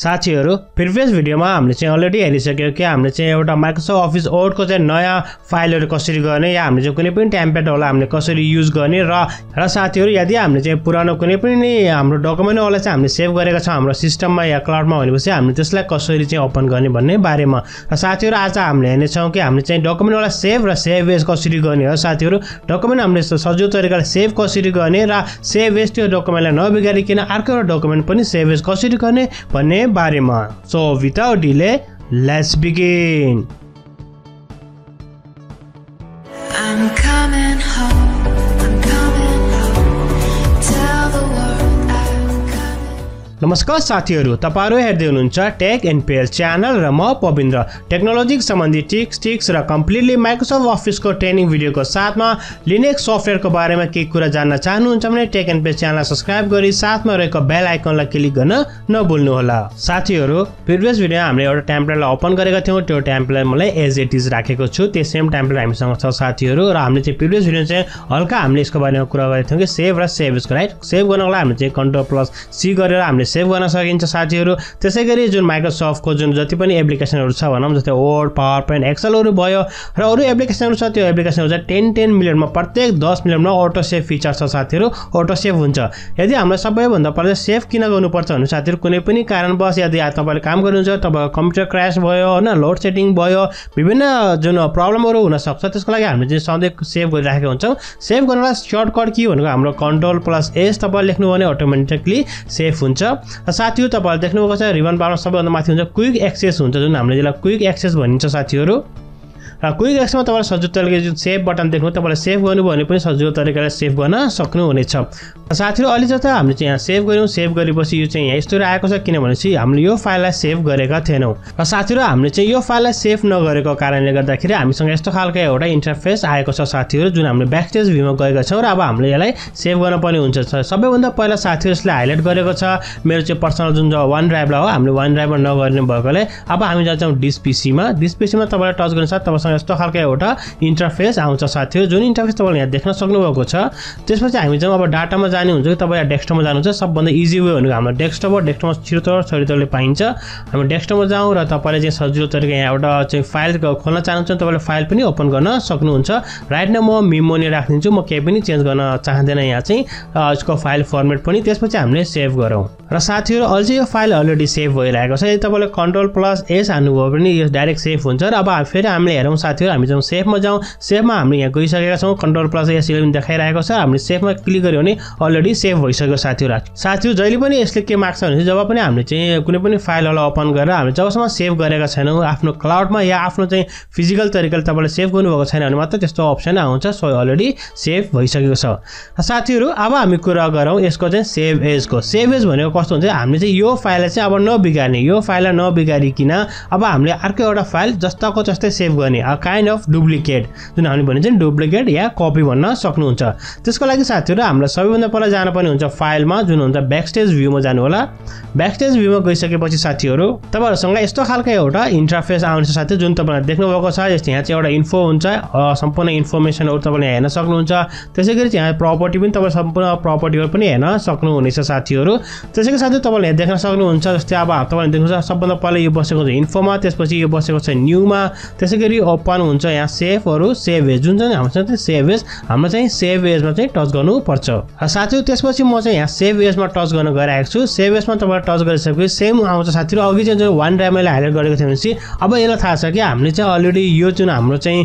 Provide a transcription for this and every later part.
साथीहरु previous video में हमें अलरेडी हेरिसक्यौ कि हमें एउटा माइक्रोसफ्ट अफिस वर्ड को नयाँ फाइलहरु कसरी गर्ने या हमें कुछ टेम्प्लेटहरुलाई हमें कसरी यूज गर्ने र साथीहरु यदि हमें पुरानो कुछ हम डकुमेन्टहरुलाई हमें सेभ गरेका छौं हाम्रो सिस्टम में या क्लाउड में भनेपछि हमें त्यसलाई कसरी ओपन गर्ने भन्ने बारेमा। र साथीहरु आज हमें हेर्ने छौं कि हमें डकुमेन्टहरुलाई सेभ र सेभ एज कसरी गर्ने हो। साथीहरु डकुमेन्ट हमें सजिलो तरिकाले सेभ कसरी गर्ने र सेभ एज त्यो डकुमेन्टलाई नबिगारिकन अर्को एउटा डकुमेन्ट पनि सेभ एज कसरी गर्ने भन्ने बारे में। So without delay let's begin. नमस्कार साथीहरु, तपाईहरु हेर्दै हुनुहुन्छ टेक एन पीएल च्यानल र म पविन्द्र। टेक्नोलोजी सम्बन्धी टिप्स र कम्प्लिटली माइक्रोसफ्ट अफिस को ट्रेनिङ भिडियो को साथ में लिनक्स सफ्टवेयर को बारे में केही कुरा जान्न चाहनुहुन्छ भने tech N PL channel subscribe गरी साथ में रहेको बेल आइकनलाई क्लिक गर्न नभुल्नुहोला। साथीहरु प्रिभियस भिडियो में हामीले एउटा टेम्प्लेटलाई ओपन गरेका थियौं। त्यो टेम्प्लेट मैले एज इट इज राखेको छु। त्यो सेम टेम्प्लेट हामीसँग छ साथीहरु र हामीले चाहिँ प्रिभियस भिडियो चाहिँ हल्का हामीले यसको बारेमा कुरा गरेका थियौं कि सेभ र सेभ यसको राइट सेभ गर्नको लागि हामीले चाहिँ कन्ट्रोल प्लस सी गरेर हामीले सेभ गर्न सकिन्छ। साथीहरु त्यसैगरी जुन माइक्रोसफ्ट को जुन जति पनि एप्लिकेसनहरु छ भनौं जस्तै वर्ड, पावर पोइन्ट, एक्सेलहरु भयो र अरु एप्लिकेसनहरु छ, त्यो एप्लिकेसनहरु चाहिँ 10 मिनेटमा प्रत्येक 10 मिनेटमा अटो सेभ फिचर छ साथीहरु। अटो सेभ हुन्छ। यदि हामीले सबैभन्दा पहिले सेभ किन गर्नुपर्छ भने साथीहरु कुनै पनि कारणवश यदि तपाईले काम गर्नुहुन्छ, तपाईको कम्प्युटर क्र्यास भयो हैन, लोड सेटिङ भयो, विभिन्न जुन प्रब्लमहरु हुन सक्छ, त्यसको लागि हामीले चाहिँ सधैं सेभ गरिराखेको हुन्छौं। सेभ गर्नलाई सर्टकट के भनेको हाम्रो कन्ट्रोल प्लस एस तपाईले लेख्नु भने अटोमेटिकली सेभ हुन्छ। साथीहरु तपाईहरुले देख्नुभएको छ रिबन बारमा सबैभन्दा माथि हुन्छ क्विक एक्सेस हुन्छ, जुन हामीले यसलाई क्विक एक्सेस भनिन्छ साथीहरु। र क्विक एक्सेसमा तपाईहरुले सजिलो तरिकाले जुन सेभ बटन देख्नु, तपाईहरुले सेभ गर्नु भने पनि सजिलो तरिकाले सेभ गर्न सक्नुहुनेछ। साथीहरु अहिले जता हामीले चाहिँ यहाँ सेभ गर्यौं। सेभ गरेपछि यो चाहिँ यहाँ यस्तो आएको छ किनभने चाहिँ हामीले यो फाइललाई सेभ गरेका थिएनौं। र साथीहरु हामीले चाहिँ यो फाइललाई सेभ नगरेको कारणले गर्दाखेरि हामीसँग यस्तो खालको एउटा इन्टरफेस आएको छ साथीहरु, जुन हामीले ब्याकस्टेज भ्यूमा गएका छौं र अब हामीले यसलाई सेभ गर्न पनि हुन्छ। सबैभन्दा पहिला साथीहरु यसले हाइलाइट गरेको छ मेरो चाहिँ पर्सनल जुन वन ड्राइभलाई हो, हामीले वन ड्राइभमा नगर्ने भएकोले अब हामी जान्छौं डिसपीसीमा। डिसपीसीमा तपाईले टच गर्नुहुन्छ, तपाईसँग यस्तो खालको एउटा इन्टरफेस आउँछ साथीहरु, जुन इन्टरफेस तपाईले यहाँ देख्न सक्नुभएको छ। त्यसपछि हामी जाउँ अब डाटामा हुन्छ कि तपाईँ डेस्कटपमा जानुहुन्छ। सबभन्दा इजी वे भनेको हाम्रो डेस्कटप हो। डेस्कटपमा छिटो पाइन्छ। हामी डेस्कटपमा जाउँ र तपाईँले चाहिँ सजिलो तरिका यहाँ एउटा चाहिँ फाइल खोल्न चाहनुहुन्छ, तपाईँले फाइल पनि ओपन गर्न सक्नुहुन्छ। राइट नाउ म मेमो नै राखिदिन्छु, म केही पनि चेन्ज गर्न चाहदैन यहाँ चाहिँ यसको फाइल फर्मेट पनि। त्यसपछि हामीले सेभ गरौँ र साथीहरु अहिले चाहिँ यो फाइल अलरेडी सेभ भइरहेको छ। यदि तपाईँले कन्ट्रोल प्लस एस हान्नुभयो भने यो डाइरेक्ट सेभ हुन्छ। र अब फेरि हामीले हेरौँ साथीहरु, हामी जाउँ सेभमा। जाउँ सेभमा हामीले यहाँ गइसकेका छौँ। कन्ट्रोल प्लस एस यसले पनि देखाइरहेको छ। हामीले सेभमा क्लिक गर्यो भने अलरेडी सेभ भइसक्यो साथीहरु। साथीहरु जहिले पनि यसले के माग्छ भने जब पनि हामीले चाहिँ कुनै पनि फाइलहरुलाई ओपन गरेर हामीले जबसम्म सेभ गरेका छैनौं आफ्नो क्लाउडमा या आफ्नो चाहिँ फिजिकल तरिकाले तपाईले सेभ गर्नुभएको छैन भने मात्र त्यस्तो अप्सन आउँछ। सो अलरेडी सेभ भइसकेको छ। साथीहरु अब हामी कुरा गरौँ यसको चाहिँ सेभ एज को। सेभ एज भनेको कस्तो हुन्छ, हामीले चाहिँ यो फाइललाई चाहिँ अब नबिगार्ने, यो फाइललाई नबिगारिकन अब हामीले अर्को एउटा फाइल जस्ताको जस्तै सेभ गर्ने, अ काइन्ड अफ डुप्लिकेट, जुन हामीले भनिन्छ नि डुप्लिकेट या कपी भन्न सक्नुहुन्छ। त्यसको लागि साथीहरु हामीले सबैभन्दा पर जान पनि हुन्छ फाइलमा जुन हुन्छ ब्याकस्टेज भ्यूमा जानु होला। ब्याकस्टेज भ्यूमा गइसकेपछि साथीहरु तपाईहरुसँग यस्तो खालको एउटा इन्टरफेस आउँछ साथी, जुन तपाईहरुले देख्नुभएको छ। जस्तै यहाँ चाहिँ एउटा इन्फो हुन्छ, सम्पूर्ण इन्फर्मेसनहरु तपाईले हेर्न सक्नुहुन्छ। त्यसैगरी यहाँ प्रपर्टी पनि तपाईले सम्पूर्ण प्रपर्टीहरु पनि हेर्न सक्नुहुनेछ साथीहरु। त्यसैको साथै तपाईले यहाँ देख्न सक्नुहुन्छ जस्तै अब तपाईले देख्नुहुन्छ सबभन्दा पहिले यो बसेको छ इन्फोमा, त्यसपछि यो बसेको छ न्यूमा, त्यसैगरी ओपन हुन्छ यहाँ सेभहरु, सेभ एज जुन चाहिँ हामीसँग चाहिँ सेभ एज, हाम्रो चाहिँ सेभ एजमा चाहिँ टच गर्नुपर्छ। साथीहरु त्यसपछि म चाहिँ यहाँ सेभ एजमा टच गर्न गइरहेको छु। सेभ एजमा तपाईले टच गरिसकेपछि सेम आउँछ साथीहरु। अघि चाहिँ जुन वन ड्राइभमा हाइलाइट गरेको थियो भनेपछि अब यसलाई थाहा छ कि हामीले चाहिँ अलरेडी यो जुन हाम्रो चाहिँ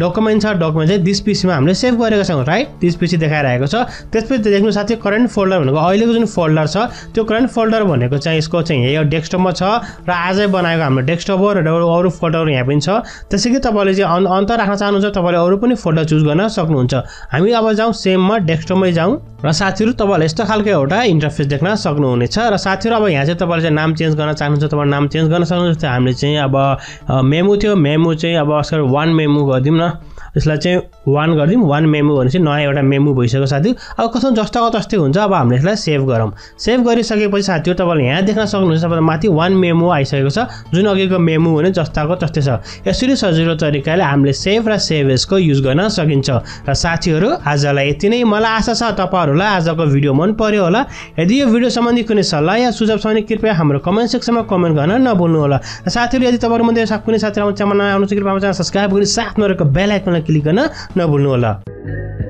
डकुमेन्ट छ, डकुमेन्ट चाहिँ दिस पिसीमा हामीले सेभ गरेका छौँ। राइट, दिस पिसी देखाइरहेको छ। त्यसपछि देख्नु साथी करेन्ट फोल्डर भनेको अहिलेको जुन फोल्डर छ त्यो करेन्ट फोल्डर भनेको चाहिँ यसको चाहिँ यो डेस्कटपमा छ र आजै बनाएको हाम्रो डेस्कटप हो र अरू फोल्डरहरू यहाँ पनि छ। त्यसैगरी तपाईले चाहिँ अन्त राख्न चाहनुहुन्छ तपाईले अरू पनि फोल्डर चुज गर्न सक्नुहुन्छ। हामी अब जाउँ सेममा, डेस्कटपमै जाउँ र साथीहरु तपाईहरुले यस्तो खालको एउटा इन्टरफेस देख्न सक्नुहुनेछ। र साथीहरु अब यहाँ चाहिँ तपाईले चाहिँ नाम चेन्ज गर्न चाहनुहुन्छ, तपाईहरु नाम चेन्ज गर्न सक्नुहुन्छ। जस्तै हामीले चाहिँ अब मेमो थियो, मेमो चाहिँ अब वान मेमो गरिदिउँ न। यसलाई चाहिँ 1 गर्दिम 1 मेमो भनेपछि नयाँ एउटा मेमो भइसक्यो साथी। अब कस्तो जस्ताको तस्तै हुन्छ। अब हामीले यसलाई सेभ गरौं। सेभ गरिसकेपछि साथीहरु तपाईले यहाँ देख्न सक्नुहुन्छ तपाईले माथि 1 मेमो आइसकेको छ जुन अघिको मेमो भने जस्ताको तस्तै छ। यसरी सजिलो तरिकाले हामीले सेभ र सेभ एजको युज गर्न सकिन्छ। र साथीहरु आजलाई यति नै। मलाई आशा छ तपाईहरुलाई आजको भिडियो मन पर्यो होला। यदि यो भिडियो सम्बन्धी कुनै सल्लाह या सुझाव छ भने कृपया हाम्रो कमेन्ट सेक्सनमा कमेन्ट गर्न नभुल्नु होला। साथीहरु यदि तपाईहरु मध्ये कुनै साथीहरु च्यानलमा नआउनुहुन्छ कृपया हाम्रो च्यानल सब्स्क्राइब गरी साथमा रहेको बेल आइकनमा क्लिक गर्न नभुल्नु होला।